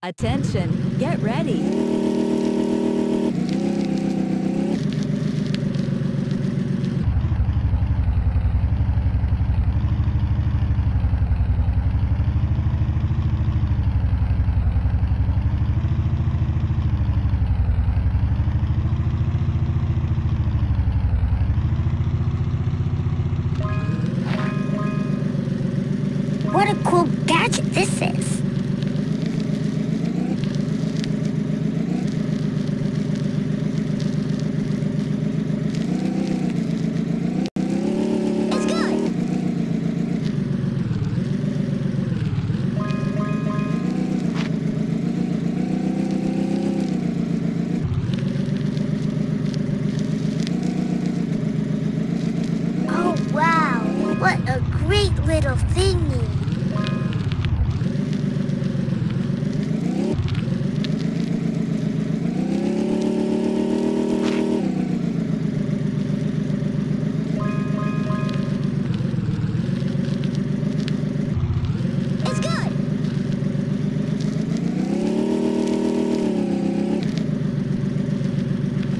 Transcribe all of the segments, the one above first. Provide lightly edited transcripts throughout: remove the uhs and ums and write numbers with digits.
Attention, get ready. What a cool gadget this is. Little thingy. It's good. Oh,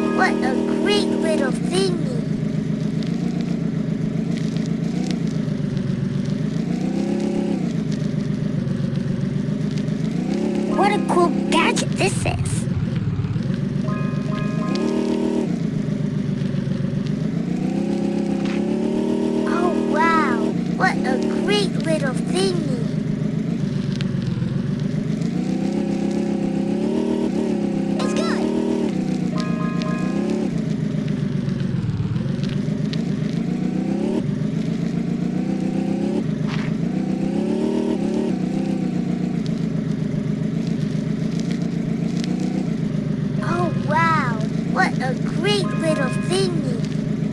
wow. What a great little thingy. What a cool gadget this is. Oh, wow. What a great little thingy. What a great little thingy. It's good.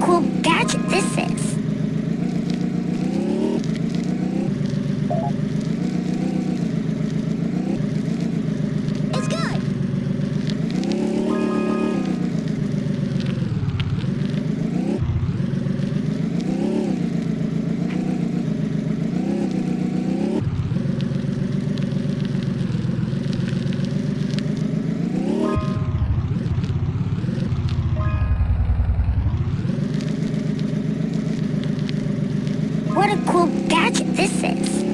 Cool gadget this is. It's good. What a cool gadget this is.